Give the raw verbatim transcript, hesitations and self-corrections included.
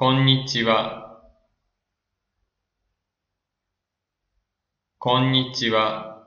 こんにちは。こんにちは。